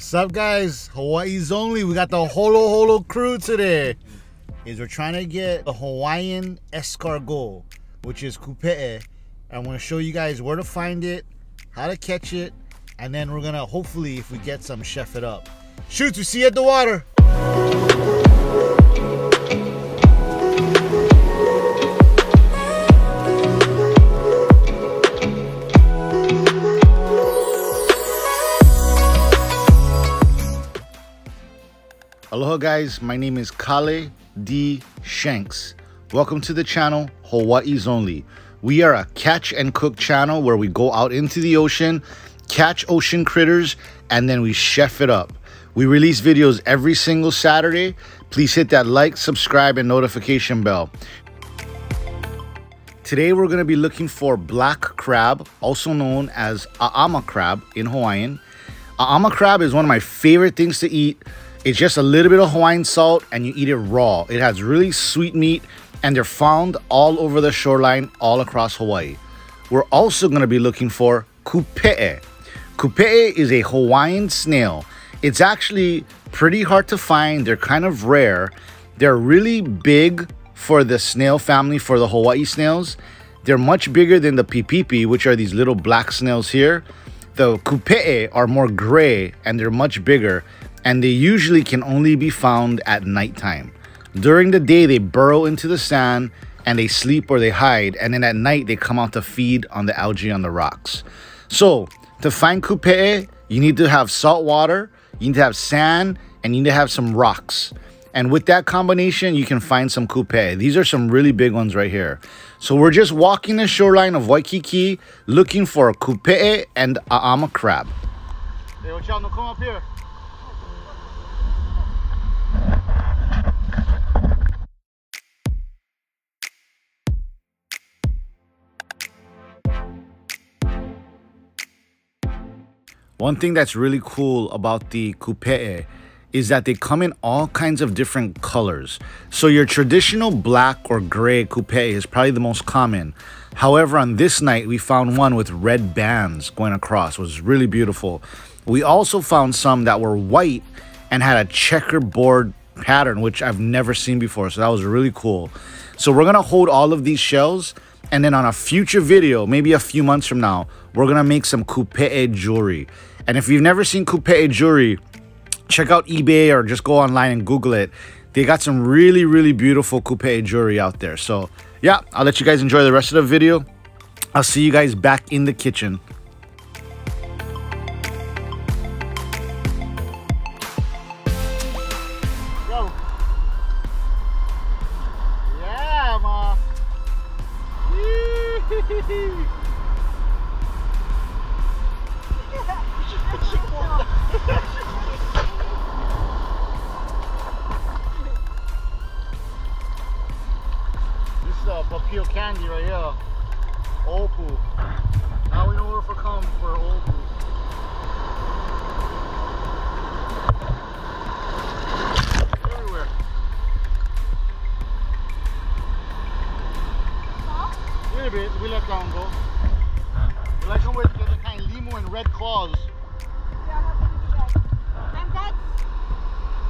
What's up, guys? Hawaii's Only. We got the Holo Holo crew today. We're trying to get a Hawaiian escargot, which is kupe'e. I'm going to show you guys where to find it, how to catch it, and then we're going to hopefully, if we get some, chef it up. Shoots, we see you at the water. Aloha guys, my name is Kale D. Shanks. Welcome to the channel, Hawaii's Only. We are a catch and cook channel where we go out into the ocean, catch ocean critters, and then we chef it up. We release videos every single Saturday. Please hit that like, subscribe, and notification bell. Today we're gonna be looking for black crab, also known as a'ama crab in Hawaiian. A'ama crab is one of my favorite things to eat. It's just a little bit of Hawaiian salt and you eat it raw. It has really sweet meat and they're found all over the shoreline all across Hawaii. We're also going to be looking for kupe'e. Kupe'e is a Hawaiian snail. It's actually pretty hard to find. They're kind of rare. They're really big for the snail family, for the Hawaii snails. They're much bigger than the pipipi, which are these little black snails here. The kupe'e are more gray and they're much bigger. And they usually can only be found at nighttime. During the day, they burrow into the sand and they sleep or they hide. And then at night, they come out to feed on the algae on the rocks. So to find kupe'e, you need to have salt water, you need to have sand, and you need to have some rocks. And with that combination, you can find some kupe'e. These are some really big ones right here. So we're just walking the shoreline of Waikiki looking for kupe'e and a'ama crab. Hey, watch out, don't come up here. One thing that's really cool about the kupe'e is that they come in all kinds of different colors. So your traditional black or gray kupe'e is probably the most common. However, on this night, we found one with red bands going across. It was really beautiful. We also found some that were white and had a checkerboard pattern, which I've never seen before. So that was really cool. So we're gonna hold all of these shells. And then on a future video, maybe a few months from now, we're gonna make some kupe'e jewelry. And if you've never seen kupe'e jewelry, check out eBay or just go online and Google it. They got some really, really beautiful kupe'e jewelry out there. So yeah, I'll let you guys enjoy the rest of the video. I'll see you guys back in the kitchen. Papio candy right here. Opu. Now we know where for come for opu. Everywhere. Huh? A little bit. We let down go. We let them with the kind of limo and red claws. Yeah, that's what we do that. And that's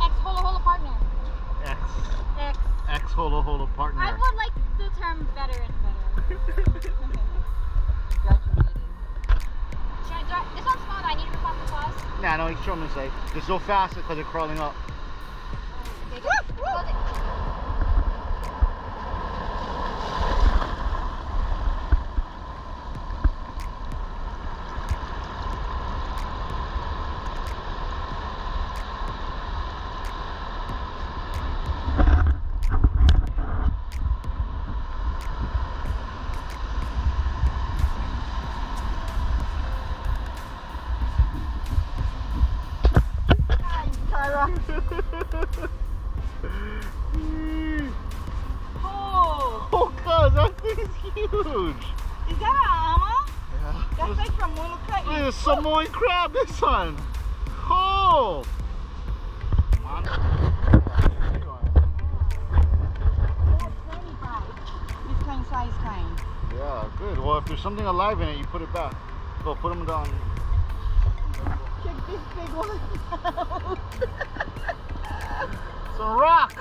ex-Holo Holo partner. Ex. Ex-Holo Holo partner. I would like the term better. Okay. Should I drop? This one's small, I need to pop the claws. Nah, no, he's showing me safe. They're so fast because they're crawling up. Okay, hold it. Oh, cuz that thing's huge. Is that an a'ama? Yeah. That's like from Molokai. Look at the Samoan crab, this one. Oh. This kind size kind. Yeah, good. Well, if there's something alive in it, you put it back. Go put them down. Check this big one out. It's a rock.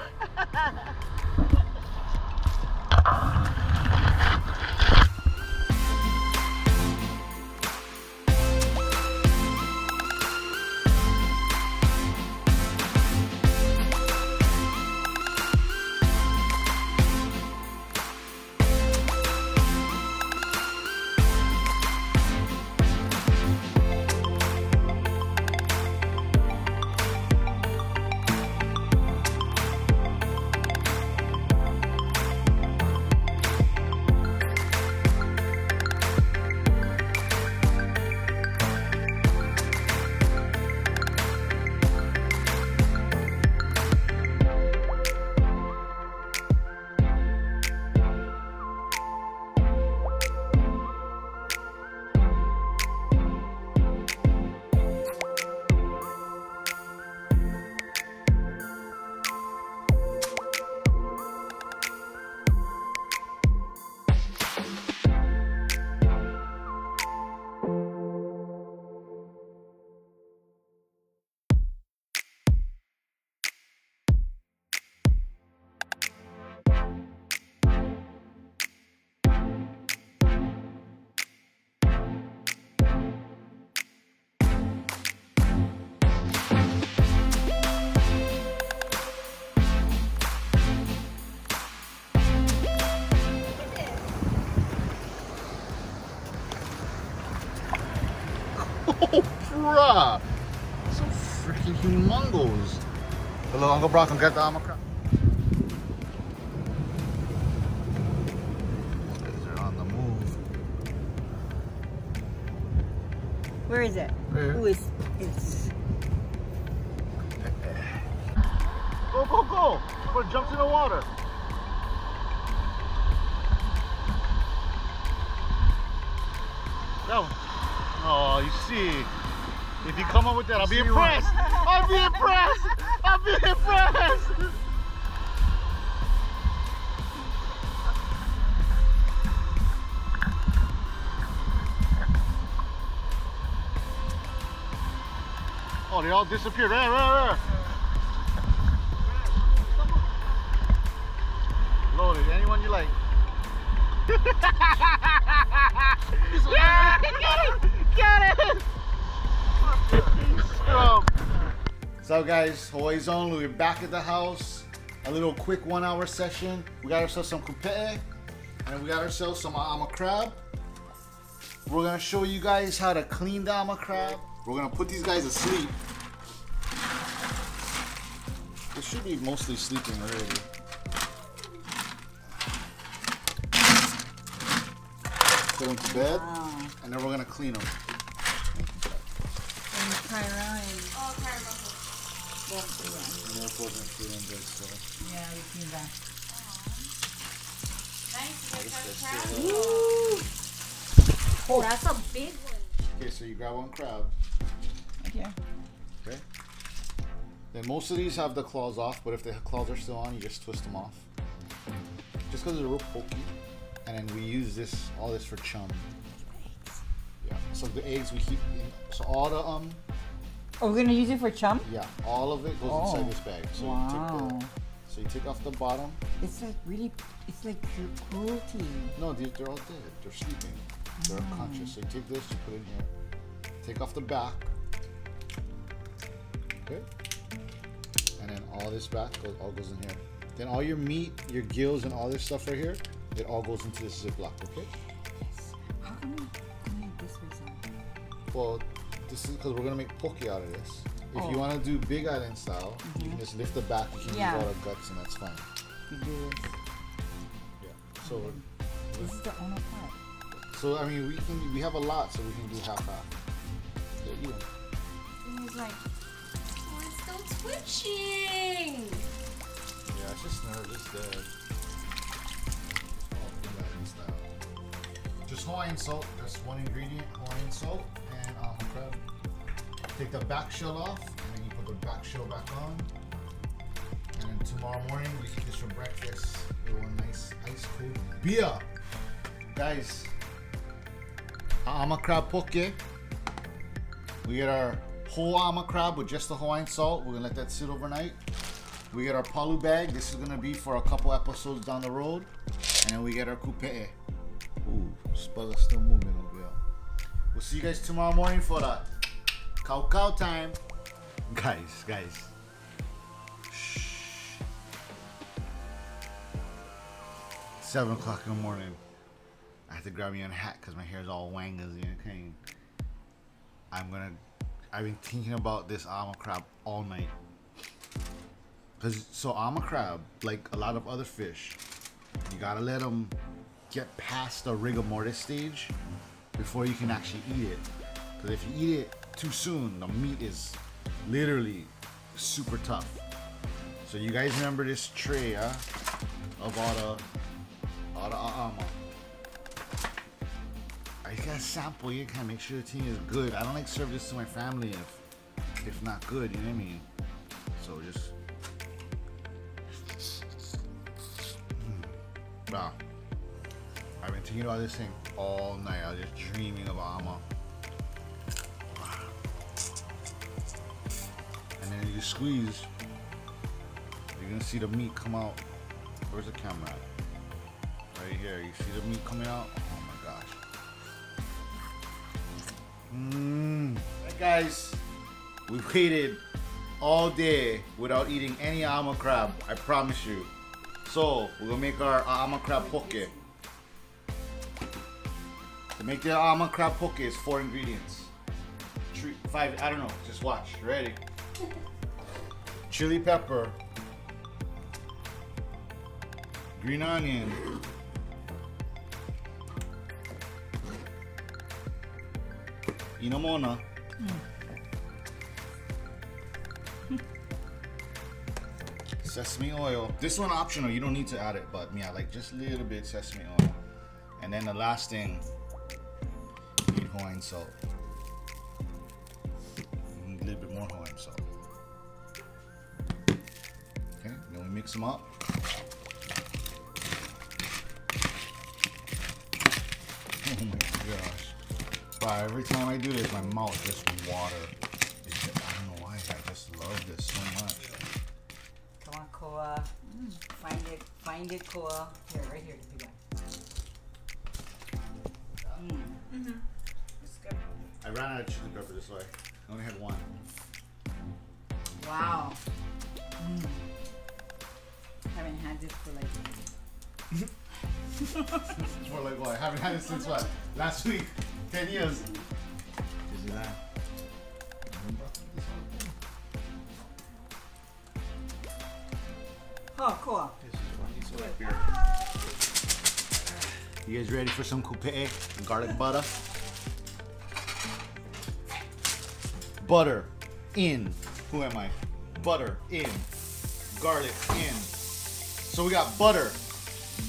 Bruh! So freaking humongous! Hello, Uncle Brock, and get the a'ama crab. They're on the move. Where is it? Where? Who is it? Go, go, go! Before it jumps in the water! That one. Oh, you see. If you come up with that, I'll be impressed. I'll be impressed. I'll be impressed. Oh, they all disappeared. Right, right, right. Loaded. Anyone you like. Yeah, get it. Get it. So guys, Hawaii's Only, we're back at the house. A little quick 1 hour session. We got ourselves some kupe'e and we got ourselves some a'ama crab. We're gonna show you guys how to clean the a'ama crab. We're gonna put these guys to sleep. They should be mostly sleeping already. Put them to bed, wow. And then we're gonna clean them. Tyrone. Oh, Tyrone. Yeah, we came back. Nice. Ooh. Oh, that's a big one. Okay, so you grab one crab. Yeah. Okay. Then most of these have the claws off, but if the claws are still on, you just twist them off. Just because they're real pokey. And then we use this, all this for chum. Yeah. So the eggs we keep in. So all the Oh, we're gonna use it for chum? Yeah, all of it goes inside this bag. So wow. So you take off the bottom. It's like really, it's like cruelty. No, they're all dead. They're sleeping. They're unconscious. So you take this, you put it in here. Take off the back. Okay. And then all this back all goes in here. Then all your meat, your gills, and all this stuff right here, it all goes into this Ziploc. Okay. Yes. How can we clean this for something? Well. This is because we're gonna make poke out of this. If you wanna do Big Island style, you can just lift the back, you can use all the guts, and that's fine. You do this. Yeah. So this is the only part. So I mean, we have a lot, so we can do half. Yeah, even. It's like, oh, it's still twitching. Yeah, it's just never just dead. All Big Island style. Just Hawaiian salt. That's one ingredient. Hawaiian salt. Crab. Take the back shell off, and then you put the back shell back on. And then tomorrow morning we eat this for breakfast with a nice ice cold beer. Guys, a'ama crab poke. We get our whole a'ama crab with just the Hawaiian salt. We're gonna let that sit overnight. We get our palu bag. This is gonna be for a couple episodes down the road. And then we get our kupe'e. Ooh, Spud's still moving over here. We'll see you guys tomorrow morning for the kau time. Guys. Shh. 7 o'clock in the morning. I have to grab me a hat because my hair's all wangas. Okay. I've been thinking about this a'ama crab all night. So a'ama crab, like a lot of other fish, you gotta let them get past the rigor mortis stage before you can actually eat it. Because if you eat it too soon, the meat is literally super tough. So you guys remember this tray, huh? Of all the a'ama. I just gotta sample it, kind of make sure the thing is good. I don't like serve this to my family if not good, you know what I mean? So just. Wow. I've been thinking about this thing all night. I was just dreaming of a'ama. And then you squeeze, you're gonna see the meat come out. Where's the camera at? Right here. You see the meat coming out? Oh my gosh. Guys, we waited all day without eating any a'ama crab. I promise you. So we're gonna make our a'ama crab poke. To make the a'ama crab poke is 4 ingredients. 3, 5, I don't know. Just watch. Ready? Chili pepper, green onion, inamona, sesame oil. This one optional. You don't need to add it, but yeah, like just a little bit sesame oil. And then the last thing, you need Hawaiian salt. You need a little bit more Hawaiian salt. Okay, then we mix them up. Oh my gosh. Wow, every time I do this, my mouth just water. It's just, I don't know why, I just love this so much. Come on, Koa. Find it, Koa. Here, right here. Do that. It's good. I ran out of chili pepper this way. I only had one. Wow. Haven't had this for like. It's more like what? I haven't had it since what? Last week. 10 years. Did you laugh? Oh, cool. This is one. Right here. You guys ready for some kupe'e and garlic butter? Butter in. Who am I? Butter in. Garlic in. So we got butter,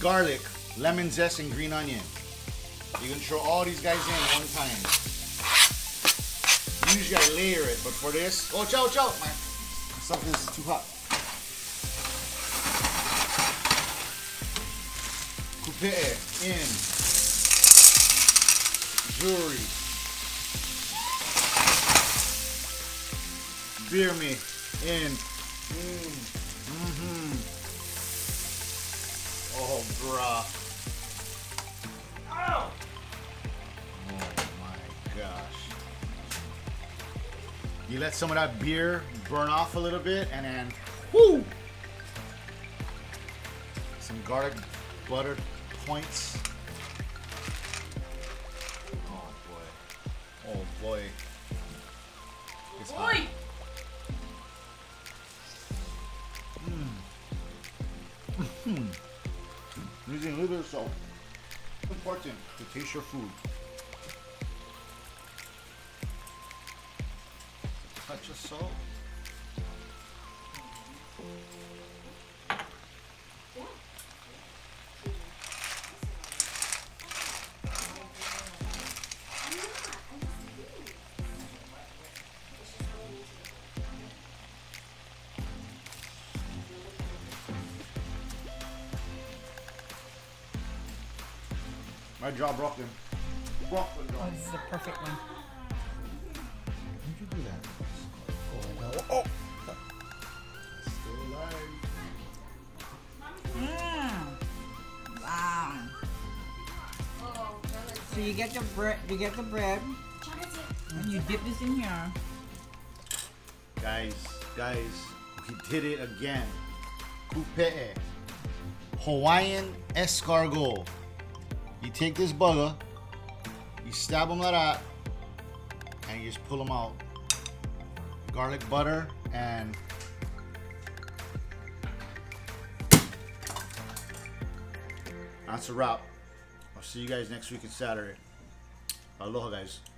garlic, lemon zest, and green onion. You can throw all these guys in at one time. Usually I layer it, but for this, oh, chow, my stuff is too hot. Kupe'e in jewelry, beer me in. Oh, bruh. Oh my gosh. You let some of that beer burn off a little bit and then whoo! Some garlic butter points. Oh boy. It's hot. Using a little bit of salt. Important to taste your food. Touch of salt. My jaw broke him. Broke the jaw. Oh, this is the perfect one. How'd you do that? Oh! Still alive. Mm. Wow. So you get the bread. You get the bread. And you dip this in here. Guys, we did it again. Kupe'e, Hawaiian escargot. You take this bugger, you stab them like that, and you just pull them out. Garlic butter and that's a wrap. I'll see you guys next week and Saturday. Aloha, guys.